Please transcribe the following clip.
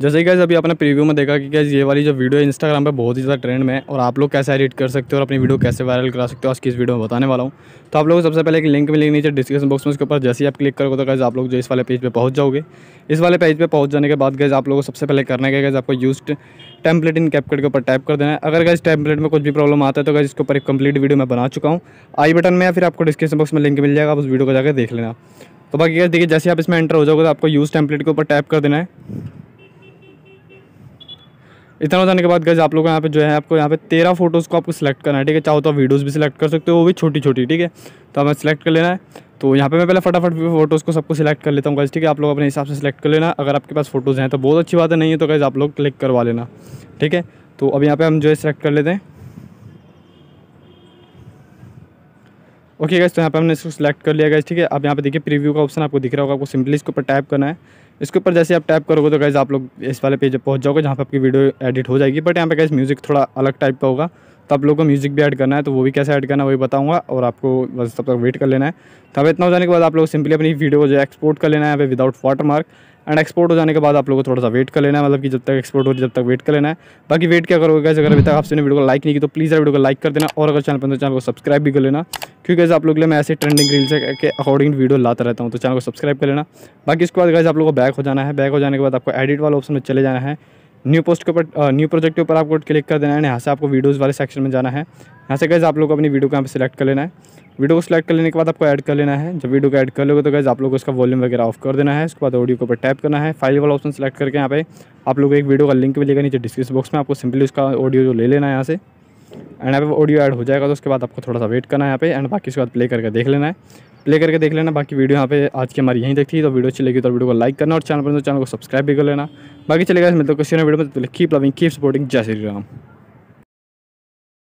जैसे कि गाइस अभी आपने प्रीव्यू में देखा कि गाइस ये वाली जो वीडियो है इंस्टाग्राम पे बहुत ही ज़्यादा ट्रेंड में है और आप लोग कैसे एडिट कर सकते हो और अपनी वीडियो कैसे वायरल करा सकते हो, आज की इस वीडियो में बताने वाला हूँ। तो आप लोगों को सबसे पहले एक लिंक मिलेगी नीचे डिस्क्रिप्शन बॉक्स में, उसके ऊपर जैसे ही आप क्लिक करोगे तो गाइस आप लोग जो इस वाले पेज पे पहुँच जाओगे। इस वाले पेज पे पहुँच जाने के बाद गाइस आप लोगों को सबसे पहले करना है गाइस आपको यूज्ड टेम्पलेट इन कैपकट के ऊपर टाइप कर देना है। अगर गाइस टेम्पलेट में कुछ भी प्रॉब्लम आता है तो गाइस इसके ऊपर एक कंप्लीट वीडियो मैं बना चुका हूँ, आई बटन में या फिर आपको डिस्क्रिप्शन बॉक्स में लिंक मिल जाएगा, आप उस वीडियो को जाकर देख लेना। तो बाकी गाइस देखिए जैसे आप इसमें एंटर हो जाओगे तो आपको यूज टेम्पलेट के ऊपर टाइप कर देना है। इतना हो जाने के बाद गाइस आप लोग यहाँ पे जो है आपको यहाँ पे 13 फोटोज़ को आपको सिलेक्ट करना है, ठीक है। चाहो तो आप वीडियोज़ भी सिलेक्ट कर सकते हो, वो भी छोटी छोटी, ठीक है। तो हमें सिलेक्ट कर लेना है। तो यहाँ पे मैं पहले फटाफट फोटोज़ को सबको सिलेक्ट कर लेता हूँ गाइस, ठीक है। आप लोग अपने हिसाब से सिलेक्ट कर लेना, अगर आपके पास फोटोज़ हैं तो बहुत अच्छी बात है, नहीं है तो गाइस आप लोग क्लिक करवा लेना, ठीक है। तो अब यहाँ पर हम जो है सिलेक्ट कर लेते हैं। ओके गाइस, तो यहाँ पे हमने इसको सिलेक्ट कर लिया गाइस, ठीक है। अब यहाँ पे देखिए प्रीव्यू का ऑप्शन आपको दिख रहा होगा, आपको सिंपली इसके ऊपर टैप करना है। इसके ऊपर जैसे आप टैप करोगे तो गाइस आप लोग इस वाले पेज पे पहुँच जाओगे जहाँ पे आपकी वीडियो एडिट हो जाएगी। बट यहाँ पे गाइस म्यूज़िक थोड़ा अलग टाइप का होगा, तो आप लोगों को म्यूज़िक भी ऐड करना है, तो वो भी कैसे ऐड करना है वही बताऊँगा और आपको बस तब तक वेट कर लेना है। तब इतना हो जाने के बाद आप लोग सिंपली अपनी वीडियो को जो एक्सपोर्ट कर लेना है यहाँ पे विदाउट वाटरमार्क, एंड एक्सपोर्ट हो जाने के बाद आप लोगों को थोड़ा सा वेट कर लेना है, मतलब कि जब तक एक्सपोर्ट हो रही है जब तक वेट कर लेना है। बाकी वेट क्या करोगे गाइस, अगर अभी तक आपने वीडियो को लाइक नहीं की तो प्लीज़ वीडियो को लाइक कर देना, और अगर चैनल पर तो चैनल को सब्सक्राइब भी कर लेना, क्योंकि गाइस आप लोग के लिए मैं ऐसे ट्रेंडिंग रील्स के अकॉर्डिंग वीडियो लाता रहता हूँ, तो चैनल को सब्सक्राइब कर लेना। बाकी इसके बाद गाइस आप लोग को बैक हो जाना है, बैक हो जाने के बाद आपको एडिट वाला ऑप्शन में चले जाना है, न्यू पोस्ट के ऊपर न्यू प्रोजेक्ट के ऊपर आपको क्लिक कर देना है। यहाँ से आपको वीडियोज़ वाले सेक्शन में जाना है, यहाँ से गाइस आप लोग को अपनी वीडियो को यहाँ पे सिलेक्ट कर लेना है। वीडियो को सिलेक्ट कर लेने के बाद आपको ऐड कर लेना है। जब वीडियो को ऐड कर लोगे तो गाइस आप लोग को इसका वॉल्यूम वगैरह ऑफ कर देना है। उसके बाद ऑडियो के ऊपर टैप करना है, फाइल वाला ऑप्शन सेलेक्ट करके यहाँ पे आप लोग को एक वीडियो का लिंक मिलेगा नीचे डिस्क्रिप्शन बॉक्स में, आपको सिंपली उसका ऑडियो जो ले लेना है यहाँ से, एंड यहाँ पे ऑडियो ऐड हो जाएगा। तो उसके बाद आपको थोड़ा सा वेट करना है यहाँ पे, एंड बाकी उसके बाद प्ले करके देख लेना है, प्ले करके देख लेना। बाकी वीडियो यहाँ पे आज की हमारी यहीं देखती है, तो वीडियो अच्छी लगी तो वीडियो को लाइक करना और चैनल पर चैनल को सब्सक्राइब भी कर लेना। बाकी चलेगा इस मतलब किसी ने वीडियो में कीप लविंग कीप सपोर्टिंग, जय श्री राम।